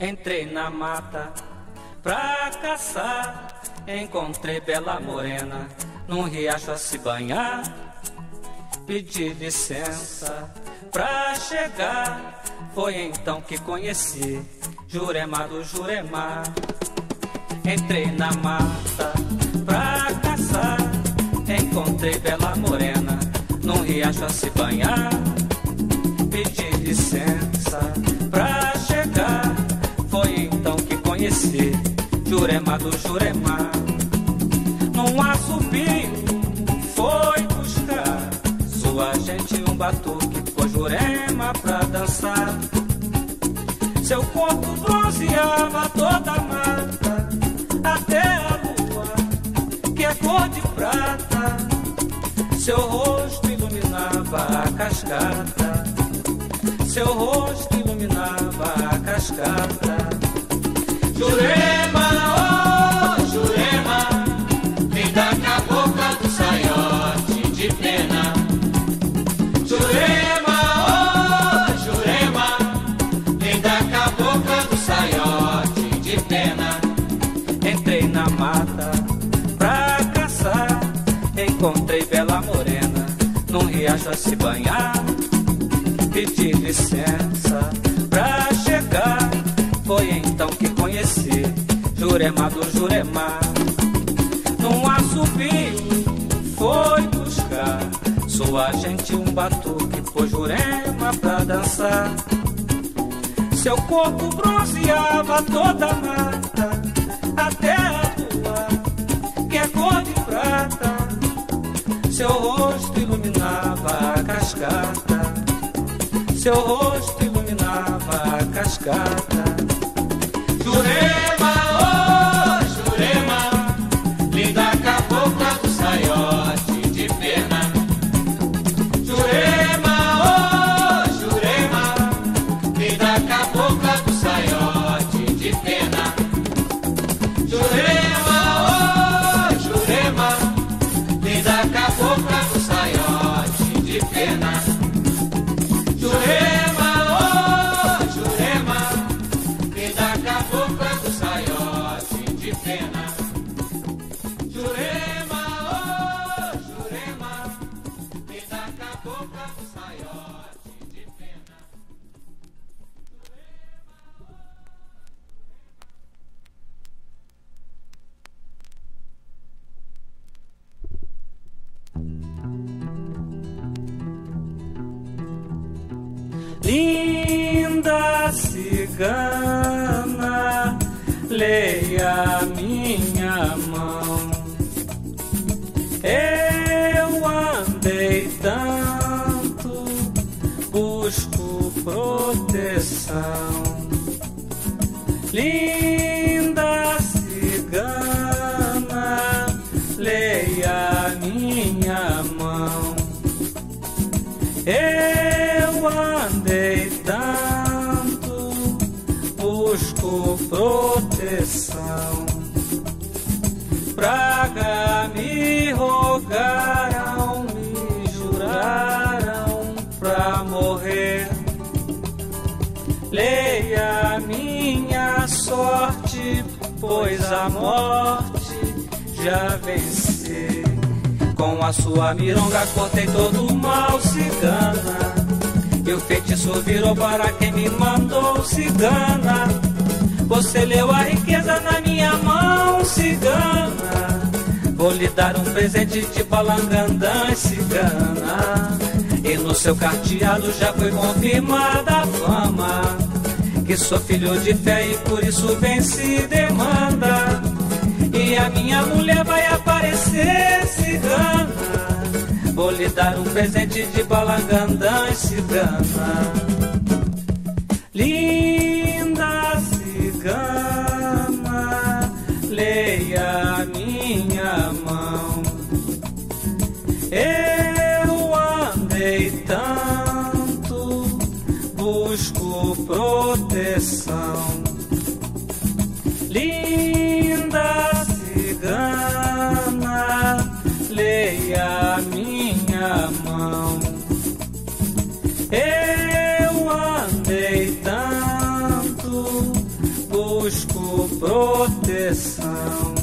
Entrei na mata pra caçar, encontrei bela morena num riacho a se banhar. Pedi licença pra chegar, foi então que conheci Jurema do Jurema. Entrei na mata pra caçar, encontrei bela morena num riacho a se banhar. Pedi licença pra chegar, foi então que conheci Jurema do Jurema. Num assobio foi buscar sua gente um batuque, pôs Jurema pra dançar. Seu corpo bronzeava toda a mata, até a lua, que é cor de prata. Seu rosto iluminava a cascata, seu rosto iluminava a cascata. Jurema, oh Jurema, vem dar na boca do saiote de pena. Jurema, oh Jurema, vem dar na boca do saiote de pena. Entrei na mata pra caçar, encontrei bela morena num riacho a se banhar. Pedi licença pra chegar, foi então que conheci Jurema do Jurema. Num assobio foi buscar sua gente um batuque, pôs Jurema pra dançar. Seu corpo bronzeava toda a mata, até a lua, que é cor de prata. Seu rosto iluminava a cascata, seu rosto iluminava a cascata. Jurema, oh Jurema, linda cabocla do saiote de pena. Jurema, oh Jurema, linda cabocla do saiote de pena. Jurema, oh Jurema, linda cabocla do saiote de pena. Linda cigana, leia minha mão. Eu andei tanto, busco proteção. Linda cigana, leia minha mão. Eu andei tanto, busco proteção. Praga me rogaram, me juraram pra morrer. Leia minha sorte, pois a morte já venci. Com a sua mironga cortei todo o mal, cigana, e o feitiço virou para quem me mandou, cigana. Você leu a riqueza na minha mão, cigana. Vou lhe dar um presente de palangandã, cigana. E no seu carteado já foi confirmada a fama, que sou filho de fé e por isso venci demanda. E a minha mulher vai aparecer, cigana. Vou lhe dar um presente de palangandã, cigana. Linda cigana, leia minha mão. Eu andei tanto, busco proteção. Linda cigana, leia minha mão. Eu andei tanto, busco proteção.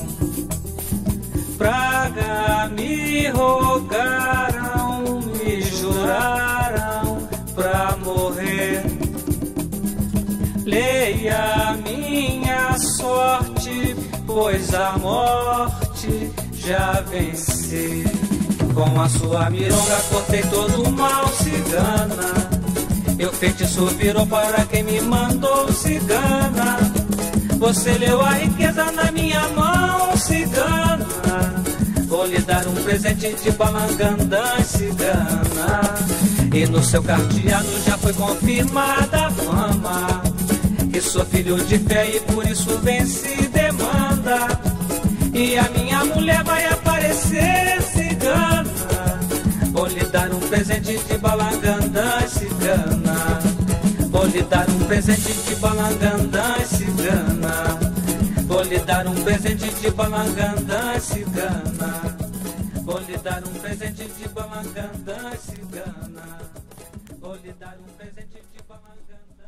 Praga me rogaram, me juraram pra morrer. Leia minha sorte, pois a morte já venci. Com a sua mironga cortei todo o mal, cigana. Meu feitiço virou para quem me mandou, cigana. Você leu a riqueza na minha mão, cigana. Vou lhe dar um presente de balangandã, cigana. E no seu cardeado já foi confirmada a fama, que sou filho de fé e por isso venci demanda. E a minha mulher vai aparecer, cigana. Vou lhe dar um presente de balangandã, cigana. Vou lhe dar um presente de balangandã, cigana. Vou lhe dar um presente de balangandã, cigana. Vou lhe dar um presente de balangandã, cigana. Vou lhe dar um presente de balangandã.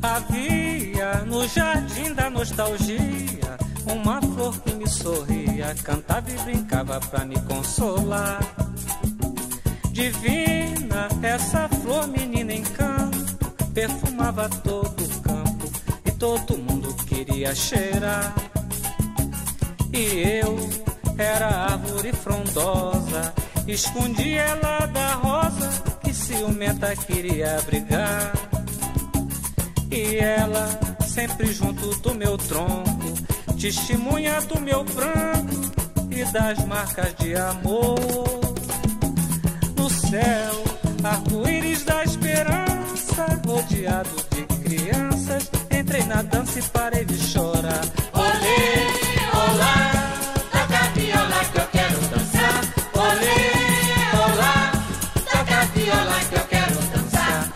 Havia no jardim da nostalgia uma flor que me sorria, cantava e brincava pra me consolar. Divina essa flor, menina encanto, perfumava todo o campo e todo mundo queria cheirar. E eu era árvore frondosa, escondi ela da rosa que ciumenta queria brigar. E ela, sempre junto do meu tronco, testemunha do meu pranto e das marcas de amor. No céu, arco-íris da esperança, rodeado de crianças, entrei na dança e parei de chorar. Olê, olá, toca a viola que eu quero dançar. Olê, olá, toca a viola que eu quero dançar.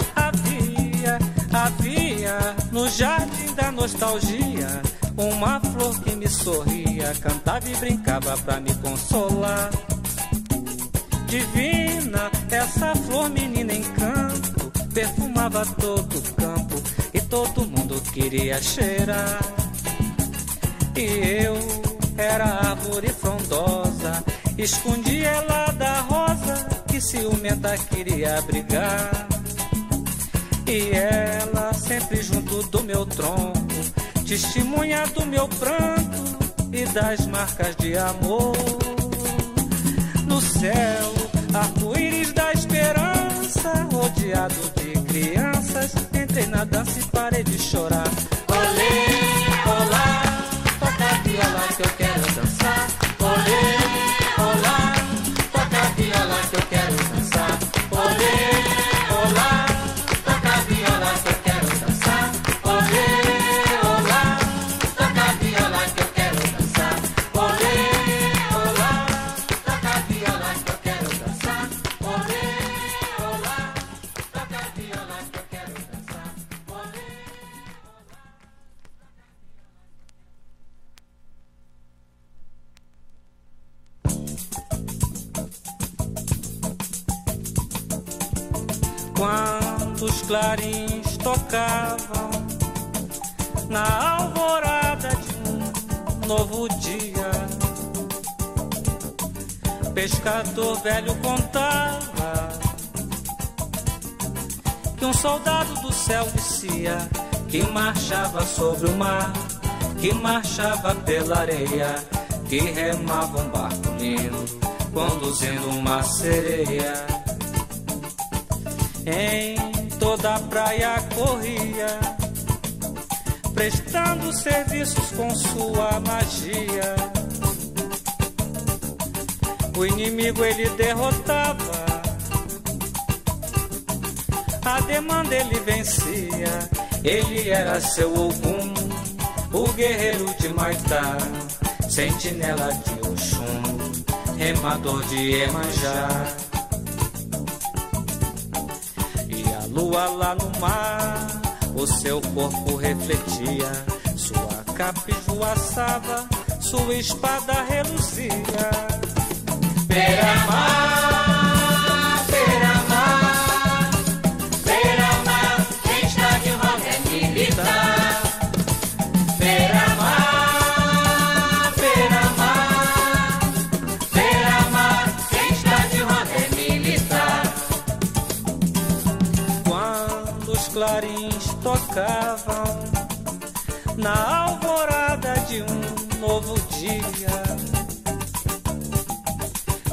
Havia no jardim da nostalgia uma flor que me sorria, cantava e brincava pra me consolar. Divina essa flor, menina encanto, perfumava todo o campo e todo mundo queria cheirar. E eu era árvore frondosa, escondi ela da rosa que ciumenta queria brigar. E ela sempre junto do meu tronco, testemunha do meu pranto e das marcas de amor. No céu, arco-íris da esperança, rodeado de crianças, entrei na dança e parei de chorar. Olê, olá, toca a viola que eu quero dançar. Olê, olá, toca a viola que eu quero dançar. Olê, olá, clarins tocavam na alvorada de um novo dia. Pescador velho contava que um soldado do céu descia, que marchava sobre o mar, que marchava pela areia, que remava um barco negro, conduzindo uma sereia. Em toda a praia corria, prestando serviços com sua magia. O inimigo ele derrotava, a demanda ele vencia. Ele era seu Ogum, o guerreiro de Maitá, sentinela de Oxum, remador de Iemanjá. Lua lá no mar, o seu corpo refletia, sua capa esvoaçava, sua espada reluzia. Pera tocavam na alvorada de um novo dia.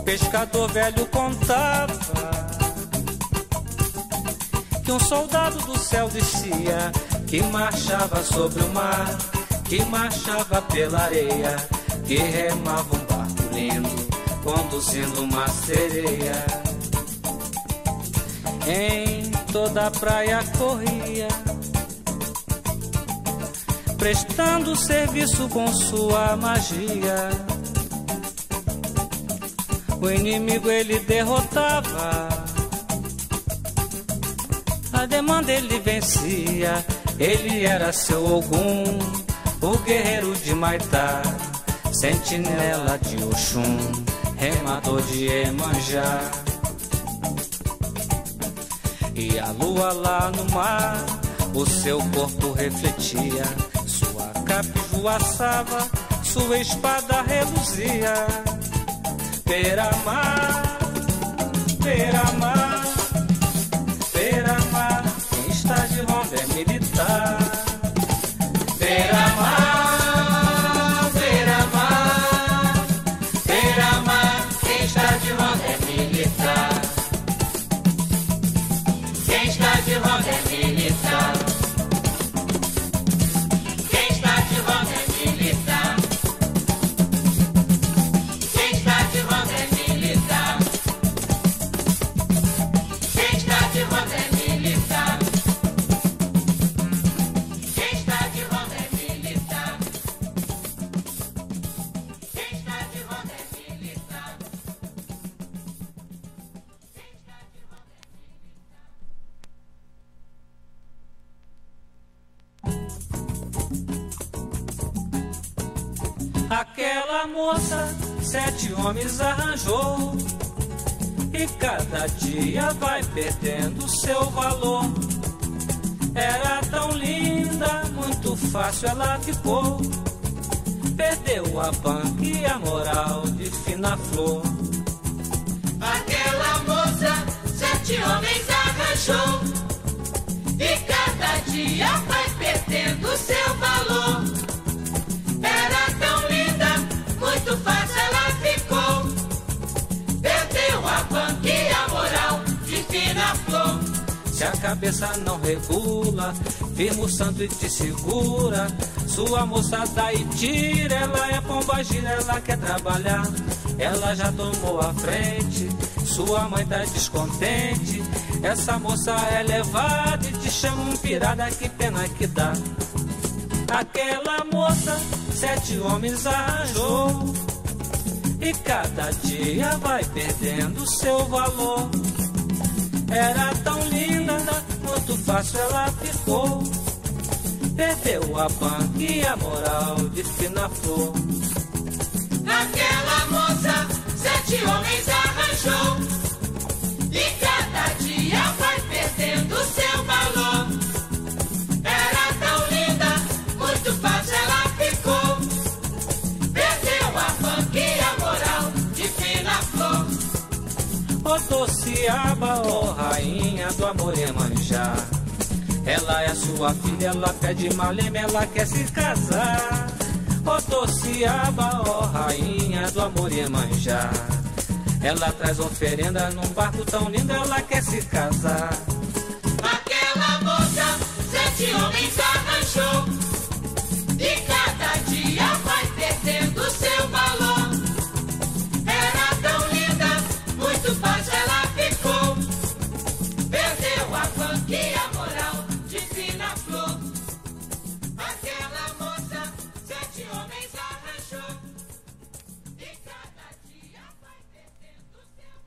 Pescador velho contava que um soldado do céu descia, que marchava sobre o mar, que marchava pela areia, que remava um barco lindo, conduzindo uma sereia. Em toda a praia corria, prestando serviço com sua magia. O inimigo ele derrotava, a demanda ele vencia. Ele era seu Ogum, o guerreiro de Maitá, sentinela de Oxum, remador de Iemanjá. E a lua lá no mar, o seu corpo refletia, sua capa assava, sua espada reluzia. Peramar, peramar, peramar, quem está de ronda é militar. Peramar, peramar, peramar, quem está de ronda é militar. Quem está de ronda é militar. Quem está de ronda é militar. Quem está de ronda é militar. Quem está de ronda é militar. Quem está de ronda é militar. Quem está de ronda é militar. Aquela moça 7 homens arranjou, e cada dia vai perdendo seu valor. Era tão linda, muito fácil ela ficou, perdeu a banca e a moral de fina flor. Aquela moça 7 homens arranjou, e cada dia vai perdendo seu valor. Era tão linda, muito fácil ela ficou, perdeu a banca e a moral de fina flor. Se a cabeça não regula, firma o santo e te segura, sua moça dá e tira. Ela é pombagira, ela quer trabalhar, ela já tomou a frente, sua mãe tá descontente. Essa moça é levada e te chama um pirada, que pena que dá. Aquela moça 7 homens arranjou, e cada dia vai perdendo seu valor. Era tão linda, muito fácil ela ficou, perdeu a banca e a moral de fina flor. Aquela moça 7 homens arranjou, e cada dia vai perdendo seu valor. Era tão linda, muito fácil ela ficou, perdeu a banca e a moral de fina flor. Ô Tociaba, ô rainha do amor Iemanjá, ela é sua filha, ela pede malema, ela quer se casar. Ô Tociaba, ó rainha do amor Iemanjá, ela traz oferenda num barco tão lindo, ela quer se casar. Aquela moça 7 homens arranjou, e cada dia vai perdendo seu valor. Era tão linda, muito fácil ela ficou, perdeu a banca e a moral de fina flor. Aquela moça 7 homens arranjou, e cada dia vai perdendo seu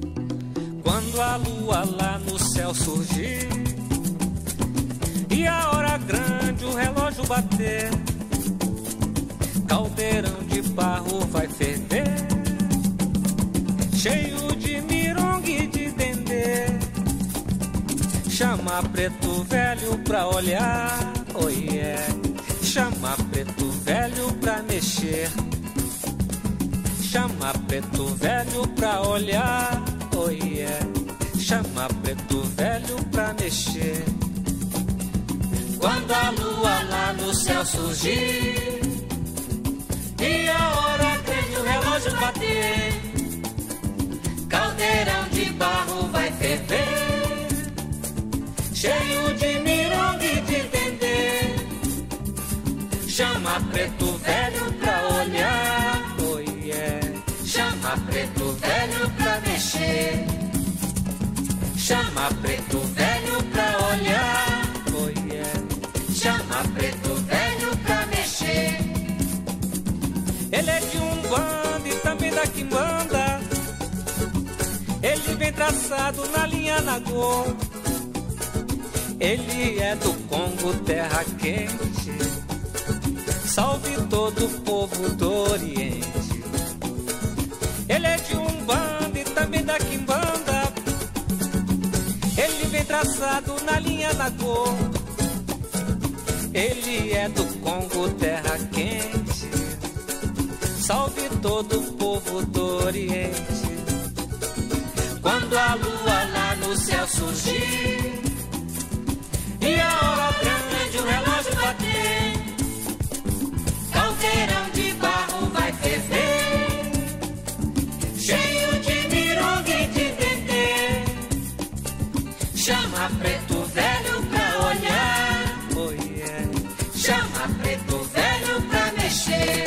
valor. Quando a lua lá no céu surgir, e a hora grande o relógio bater, caldeirão de barro vai ferver, cheio de mirongue e de dendê. Chama preto velho pra olhar, oh yeah. Chama preto velho pra mexer, Chama preto velho pra olhar, oh yeah. Chama preto velho pra mexer. Quando a lua lá no céu surgir e a hora crente o relógio bater, caldeirão de barro vai ferver, cheio de mironga e de dendê. Chama preto velho pra olhar, oh yeah. Chama preto velho pra mexer. Chama preto velho pra olhar, oh yeah. Chama preto velho pra mexer. Ele é de Umbanda e também da Quimbanda. Ele vem traçado na linha Nagô. Ele é do Congo, terra quente. Salve todo o povo do Oriente. Ele é de Umbanda e também da Quimbanda. Ele vem traçado na linha Nagô. Ele é do Congo, terra quente. Salve todo o povo do Oriente. Quando a lua lá no céu surgir e a hora grande o relógio bater, caldeirão de barro vai ferver, cheio de mironga e de dendê. Chama preto velho pra olhar, oh yeah. Chama preto velho pra mexer.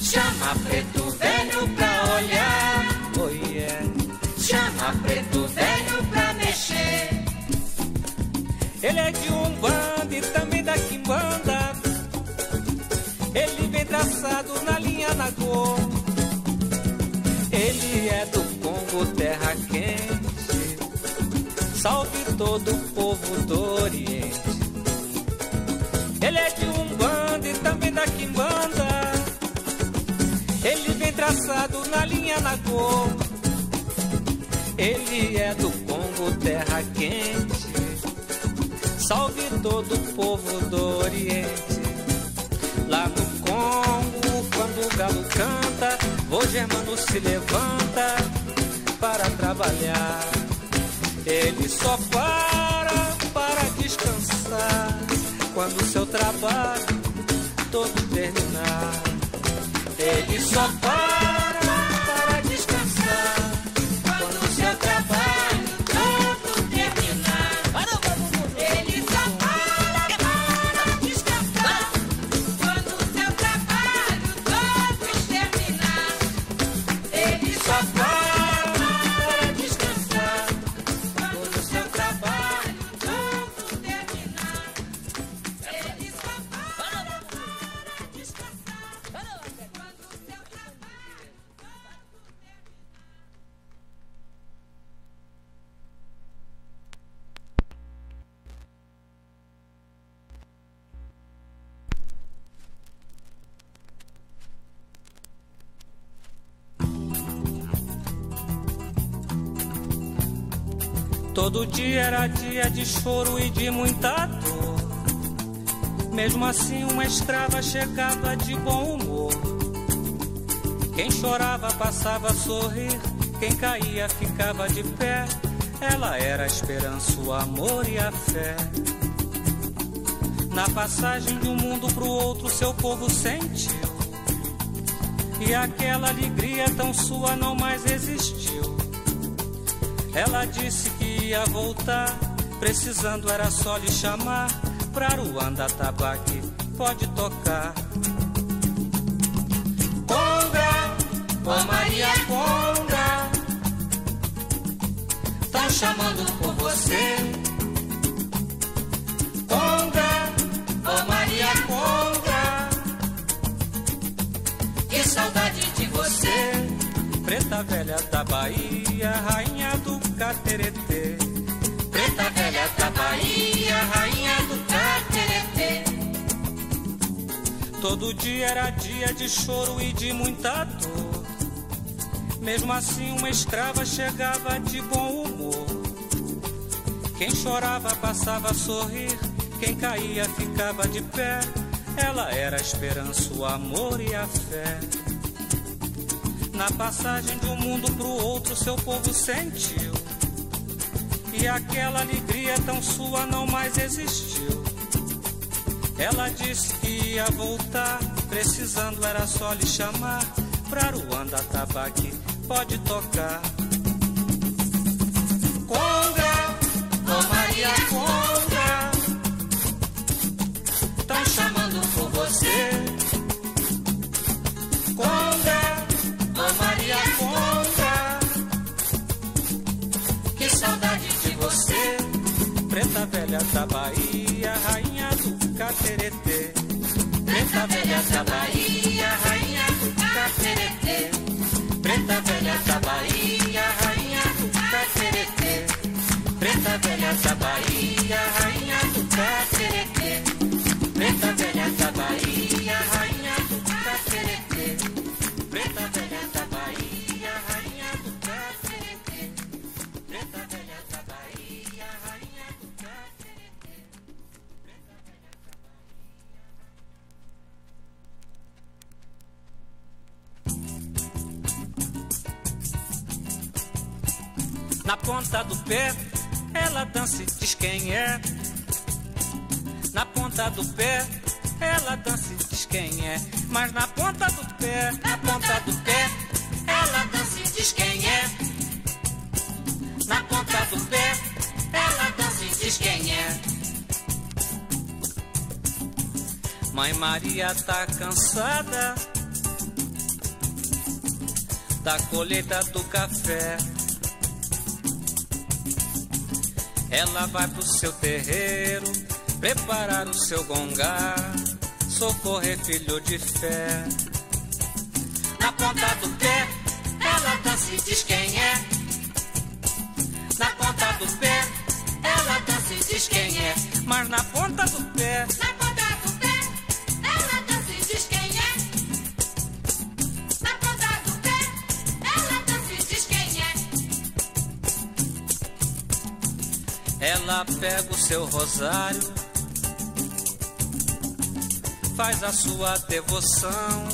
Chama preto velho pra olhar, oh yeah. Chama preto velho pra mexer. Ele é de Umbanda e também da Quimbanda. Ele vem traçado na linha Nagô. Ele é do Congo, terra quente. Salve todo o povo do Oriente. Ele é de Umbanda e também da Quimbanda. Ele vem traçado na linha Nagô. Ele é do Congo, terra quente. Salve todo o povo do Oriente. Lá no Congo, quando o galo canta, o germano se levanta para trabalhar. Ele só para descansar quando seu trabalho todo terminar. Ele só para descansar quando o seu trabalho todo terminar. Ele só para descansar quando o seu trabalho todo terminar. Ele só para descansar quando o seu trabalho todo terminar. Ele só para descansar. Todo dia era dia de choro e de muita dor. Mesmo assim uma escrava chegava de bom humor. Quem chorava passava a sorrir, quem caía ficava de pé. Ela era a esperança, o amor e a fé. Na passagem de um mundo pro outro seu povo sentiu, e aquela alegria tão sua não mais existiu. Ela disse que ia voltar, precisando era só lhe chamar. Pra Ruanda, tabaque, pode tocar. Conga, ó Maria Conga, tão chamando por você. Conga, ó Maria Conga, que saudade de você. Preta velha da Bahia, rainha do Cateretê. Preta velha da Bahia, rainha do Cateretê. Todo dia era dia de choro e de muita dor. Mesmo assim uma escrava chegava de bom humor. Quem chorava passava a sorrir, quem caía ficava de pé. Ela era a esperança, o amor e a fé. Na passagem de um mundo pro outro, seu povo sentiu, e aquela alegria tão sua não mais existiu. Ela disse que ia voltar, precisando era só lhe chamar. Pra Ruanda, tabaque, pode tocar. Conga, oh Maria Conga, tão chamando por você. Conga, oh Maria Conga, que saudade de você. Preta velha da Bahia, rainha do Cateretê. Preta velha da Bahia, rainha do Cateretê. Preta velha da Bahia, rainha do Cateretê. Preta velha da Bahia, rainha do Cateretê. Preta velha da Bahia, rainha do Cateretê. Preta velha da Bahia, rainha do Cateretê. Preta velha da Bahia, rainha do Cateretê. Preta velha da Bahia. Na ponta do pé ela dança e diz quem é. Na ponta do pé ela dança e diz quem é. Mas na ponta do pé, na ponta do pé, ela dança e diz quem é. Na ponta do pé ela dança e diz quem é. Mãe Maria tá cansada da colheita do café. Ela vai pro seu terreiro preparar o seu gongá, socorrer filho de fé. Na ponta do pé, ela dança e diz quem é. Na ponta do pé, ela dança e diz quem é. Mas na ponta do pé, na ponta do pé, ela dança e diz quem é. Na ponta do pé, ela dança e diz quem é. Ela pega o seu rosário, faz a sua devoção,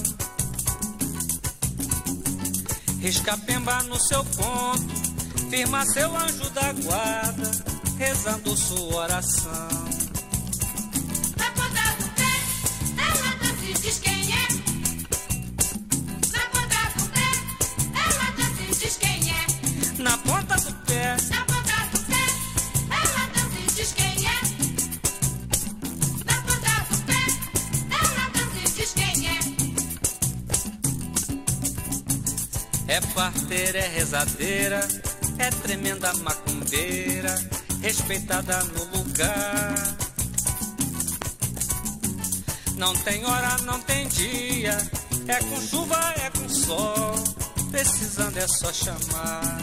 risca a pemba no seu ponto, firma seu anjo da guarda, rezando sua oração. Na ponta do pé, ela dança e diz quem é. Na ponta do pé, ela dança e diz quem é. Na ponta do pé. É parteira, é rezadeira, é tremenda macumbeira, respeitada no lugar. Não tem hora, não tem dia, é com chuva, é com sol, precisando é só chamar.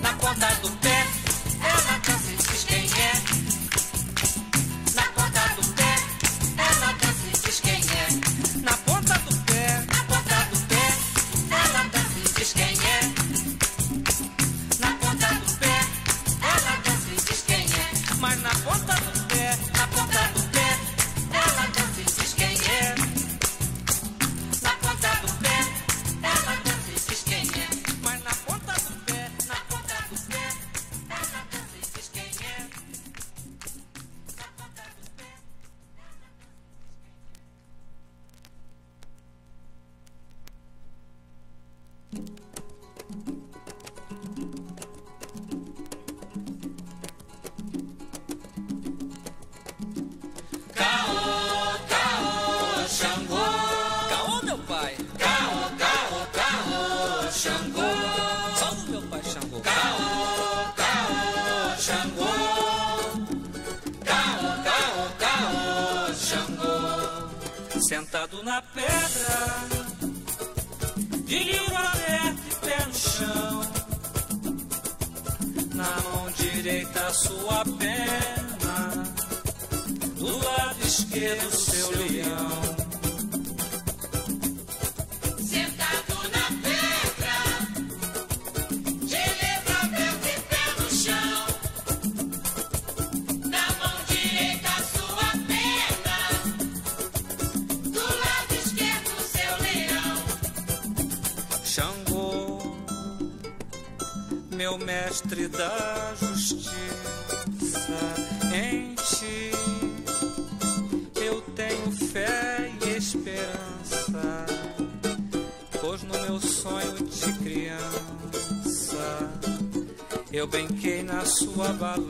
Na ponta do pé, ela dança e diz quem é. Na ponta do pé, ela dança e diz quem é. Na ponta do pé. Sentado na pedra, de livro aberto e pé no chão, na mão direita sua perna, do lado esquerdo seu leão. o mestre da justiça em ti. Eu tenho fé e esperança, pois no meu sonho de criança eu brinquei na sua balança,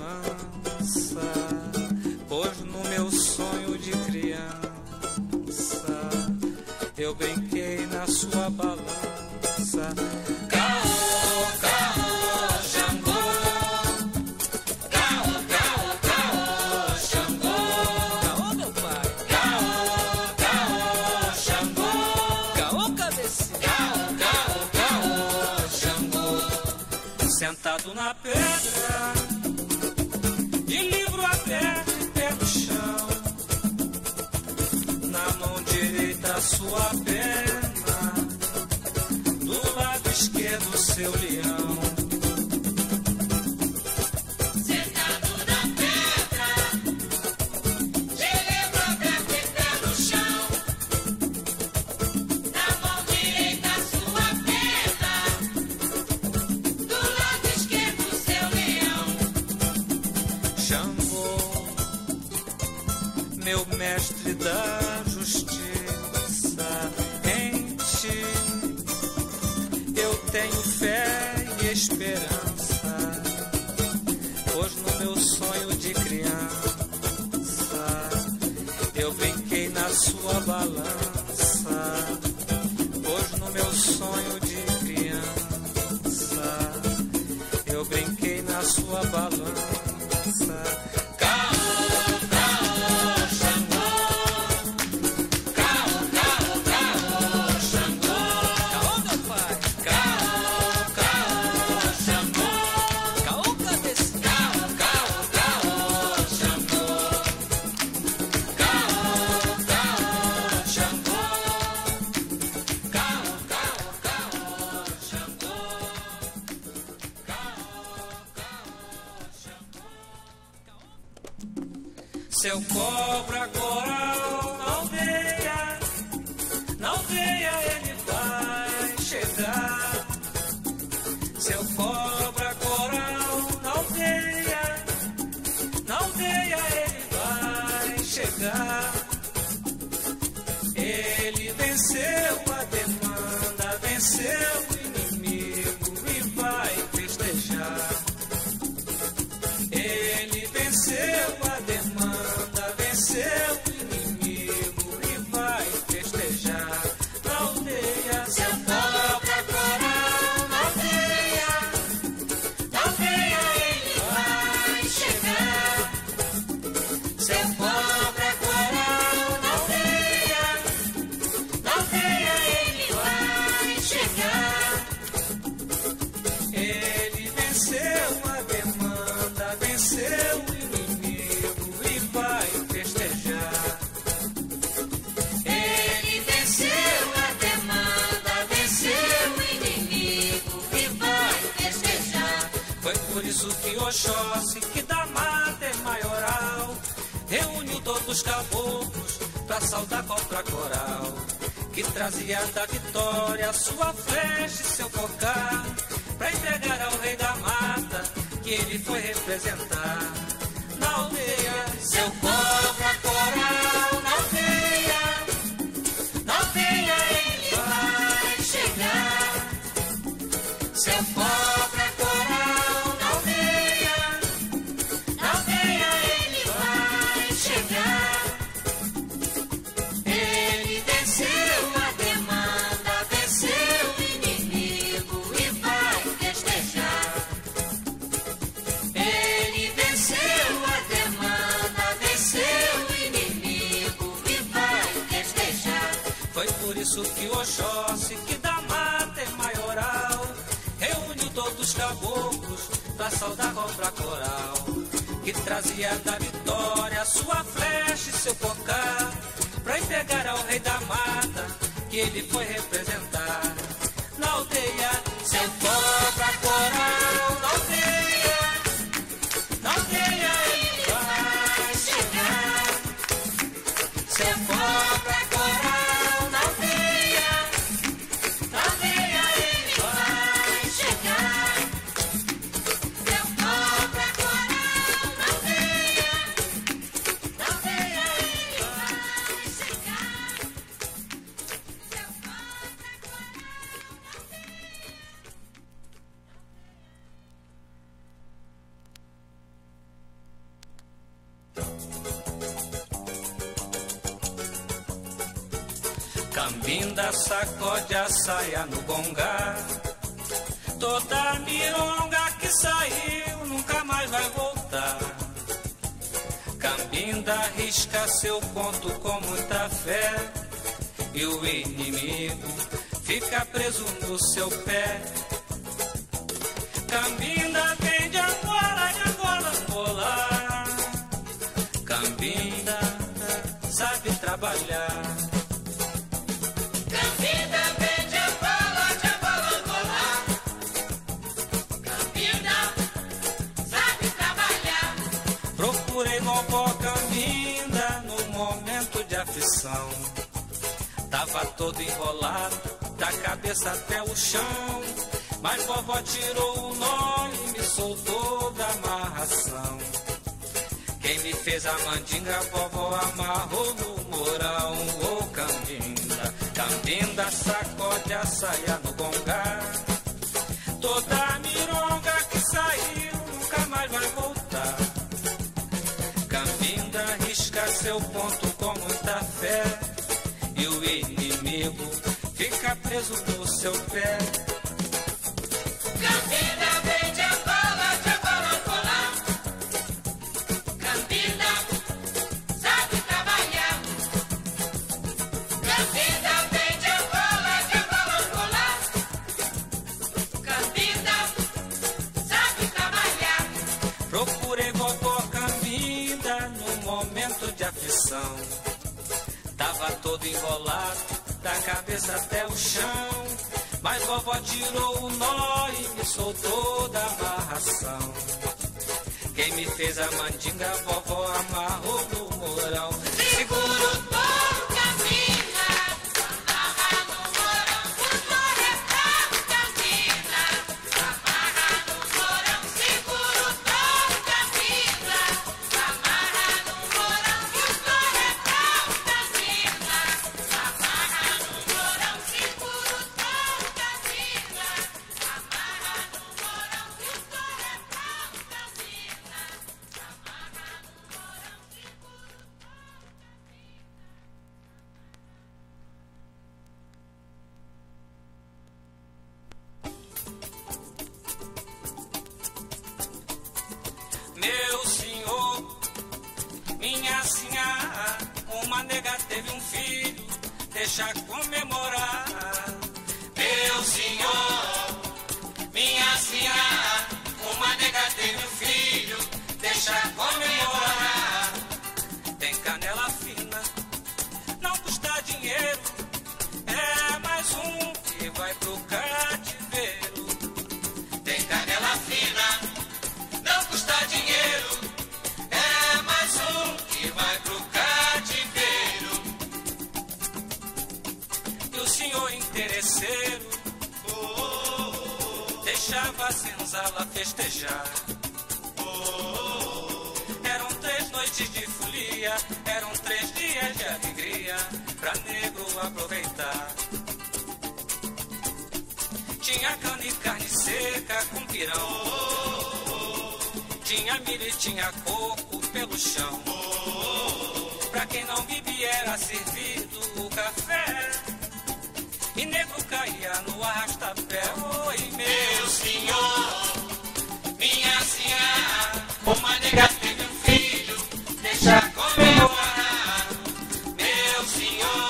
pois no meu sonho de criança eu brinquei na sua balança. Sentado na pedra, de livro aberto e pé no chão, na mão direita sua pena, do lado esquerdo seu leão. Da justiça em ti, eu tenho fé e esperança, pois no meu sonho de criança eu brinquei na sua balança, pois no meu sonho de criança eu brinquei na sua balança. Seu cobra coral na aldeia ele vai chegar. Seu cobra coral na aldeia ele vai chegar. Ele venceu a demanda, venceu o inimigo e vai festejar. Ele venceu a demanda, venceu o inimigo e vai festejar na aldeia. Seu cobra coral na aldeia ele vai chegar. Seu cobra coral na aldeia ele vai chegar. Ele venceu a demanda, venceu o que Oxóssi, que da mata é maioral, reúne todos os caboclos pra saudar contra coral, que trazia da vitória sua flecha e seu cocar, pra entregar ao rei da mata que ele foi representar na aldeia. Seu cobra coral na aldeia ele vai chegar. Seu cobra coral que Oxóssi, que da mata é maioral, reúne todos os caboclos pra saudar cobra coral, que trazia da vitória sua flecha e seu cocar, pra entregar ao rei da mata que ele foi representar na aldeia. Seu cobra coral na aldeia ele vai chegar. Seu cobra coral na aldeia ele vai chegar. Cambinda sacode a saia no bongá. Toda mironga que saiu nunca mais vai voltar. Cambinda risca seu ponto com muita fé, e o inimigo fica preso no seu pé. Cambinda vem de Angola, de Angola, Angola. Cambinda sabe trabalhar. Cambinda vem de Angola, de Angola, Angola. Cambinda sabe trabalhar. Procurei vovó Cambinda no momento de aflição. Tava todo enrolado, da cabeça até o chão. Mas vovó tirou o nó e me soltou da amarração. Quem me fez a mandinga, vovó amarrou no morão. Ô Cambinda, Cambinda sacode a saia no gongá. Toda mironga que saiu nunca mais vai voltar. Cambinda risca seu ponto com muita fé, e o inimigo fica preso no seu pé. Cambinda vem de Angola, Angola. Cambinda sabe trabalhar. Cambinda vem de Angola, Angola. Cambinda sabe trabalhar. Procurei vovó Cambinda no momento de aflição. Tava todo enrolado, da cabeça até o chão. Mas vovó tirou o nó e me soltou da amarração. Quem me fez a mandinga, vovó amarrou no morão. Seguro o touro, Cambinda, amarra no morão. O touro é fraco, Cambinda, amarra no morão. Seguro o touro, Cambinda, amarra no morão. O touro é fraco, Cambinda, amarra no morão. Seguro o touro, Cambinda, amarra no morão. O touro é fraco, Cambinda. Meu senhor, minha senhora, uma nega teve um filho, deixa comemorar. Meu senhor, minha senhora, uma nega teve um filho, deixa comemorar. Tem canela fina, não custa dinheiro, é mais um que vai pro cativeiro. Tem canela fina, não custa dinheiro, é mais um que vai pro cativeiro. E o senhor interesseiro deixava a senzala festejar. Eram 3 noites de folia, eram 3 dias de alegria pra negro aproveitar. Tinha cana e carne seca com pirão, tinha milho e tinha coco pelo chão. Pra quem não bebia era servido o café, e negro caía no arrastapé. Oi, meu senhor, minha senhora, uma nega teve um filho, deixa comemorar. Meu senhor,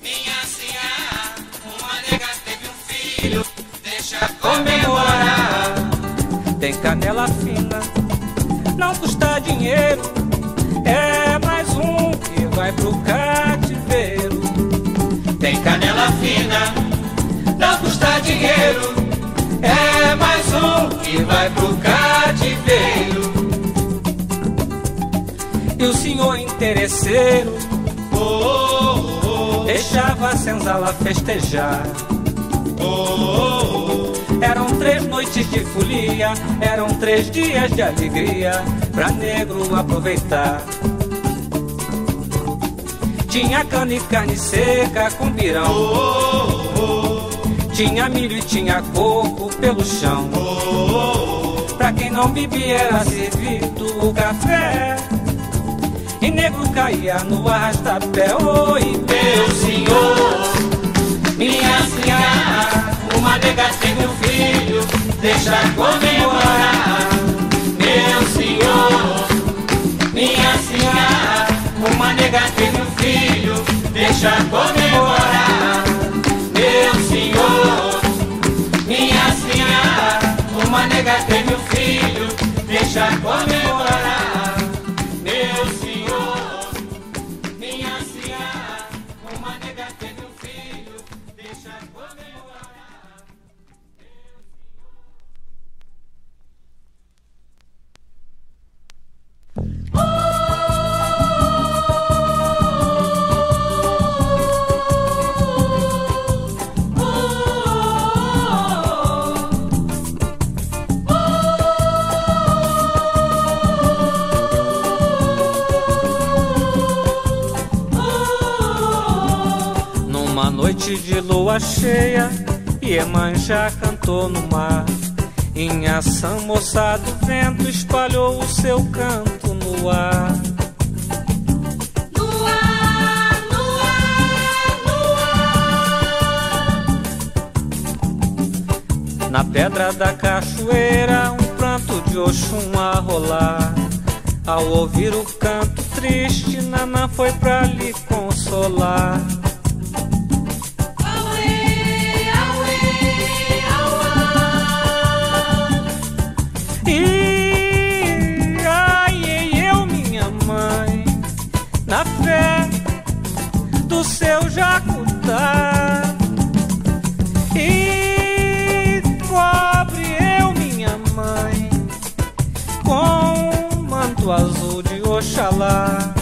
minha senhora, uma nega teve um filho, deixa comemorar. Tem canela fina, não custa dinheiro, é mais um que vai pro cativeiro. Tem canela fina, não custa dinheiro, é mais um que vai pro cativeiro. E o senhor interesseiro deixava a senzala festejar. Eram 3 noites de folia, eram 3 dias de alegria pra negro aproveitar. Tinha cana e carne seca com pirão, tinha milho e tinha coco pelo chão. Pra quem não bebia era servido o café, e negro caía no arrastapé. Oi, meu senhor, minha senhora, uma nega tem meu filho, deixa comemorar. Meu senhor, minha senhora, uma nega tem meu filho, deixa comemorar. Meu senhor, minha senhora, uma nega tem meu filho, deixa comemorar. De lua cheia, Iemanjá cantou no mar. Em ação moçada do vento espalhou o seu canto no ar. No ar, no ar, no ar. Na pedra da cachoeira um pranto de Oxum a rolar. Ao ouvir o canto triste, Naná foi pra lhe consolar. E pobre eu, minha mãe, com um manto azul de Oxalá.